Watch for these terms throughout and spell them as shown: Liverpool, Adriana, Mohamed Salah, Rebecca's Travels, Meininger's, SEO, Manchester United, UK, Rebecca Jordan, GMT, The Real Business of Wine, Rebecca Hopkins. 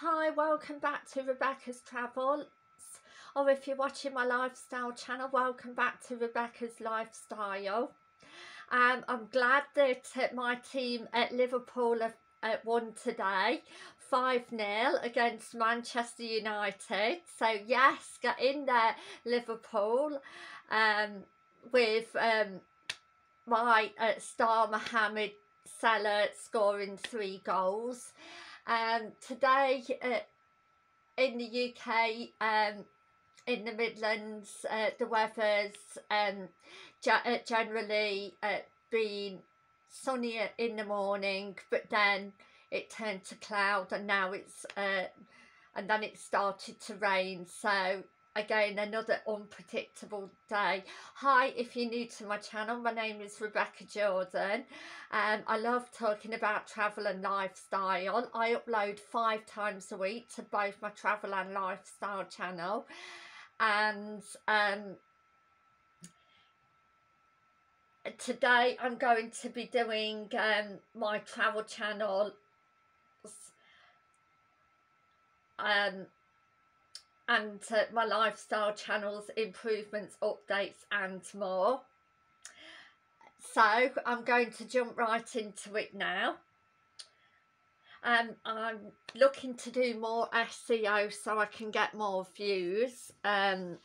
Hi, welcome back to Rebecca's Travels, or if you're watching my lifestyle channel, welcome back to Rebecca's Lifestyle. I'm glad that my team at Liverpool have won today 5-0 against Manchester United, so yes, get in there Liverpool, with my star Mohamed Salah scoring 3 goals. Today in the UK, in the Midlands, the weather's generally been sunny in the morning, but then it turned to cloud, and now it's and then it started to rain. So again, another unpredictable day. Hi, if you're new to my channel, my name is Rebecca Jordan. I love talking about travel and lifestyle. I upload 5 times a week to both my travel and lifestyle channel. And today I'm going to be doing my travel channel. And my lifestyle channels, improvements, updates and more. So I'm going to jump right into it now. I'm looking to do more SEO so I can get more views on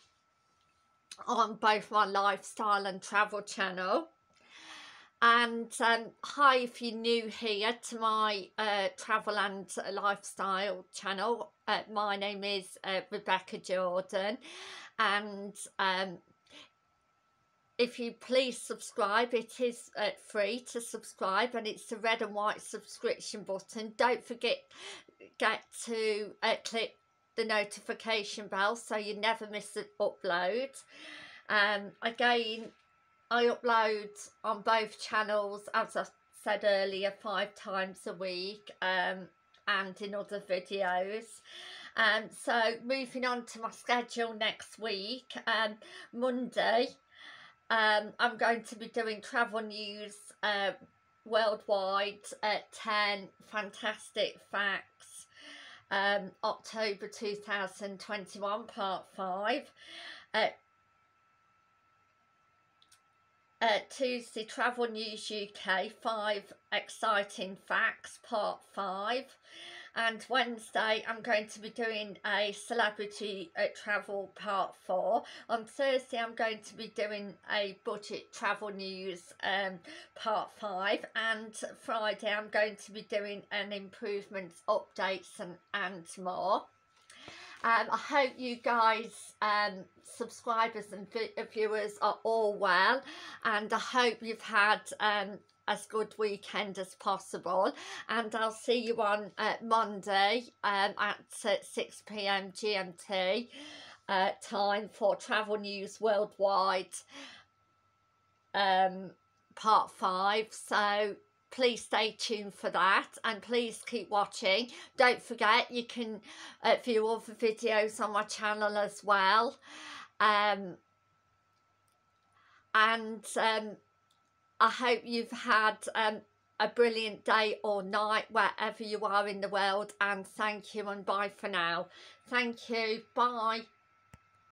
both my lifestyle and travel channel. And hi, if you're new here to my travel and lifestyle channel, my name is Rebecca Jordan, and if you please subscribe, it is free to subscribe, and it's the red and white subscription button. Don't forget to click the notification bell so you never miss an upload. Again, I upload on both channels, as I said earlier, 5 times a week, and in other videos. So moving on to my schedule next week, Monday, I'm going to be doing travel news worldwide, 10 fantastic facts, October 2021, part 5. Tuesday, Travel News UK, 5 exciting facts, part 5. And Wednesday, I'm going to be doing a celebrity travel, part 4. On Thursday, I'm going to be doing a budget travel news, part 5. And Friday, I'm going to be doing an improvements, updates and more. I hope you guys, subscribers and viewers, are all well, and I hope you've had as good weekend as possible, and I'll see you on Monday at 6 p.m. GMT time for Travel News Worldwide, part 5, so please stay tuned for that, and please keep watching. Don't forget, you can view other videos on my channel as well. I hope you've had a brilliant day or night wherever you are in the world, and thank you and bye for now. Thank you, bye.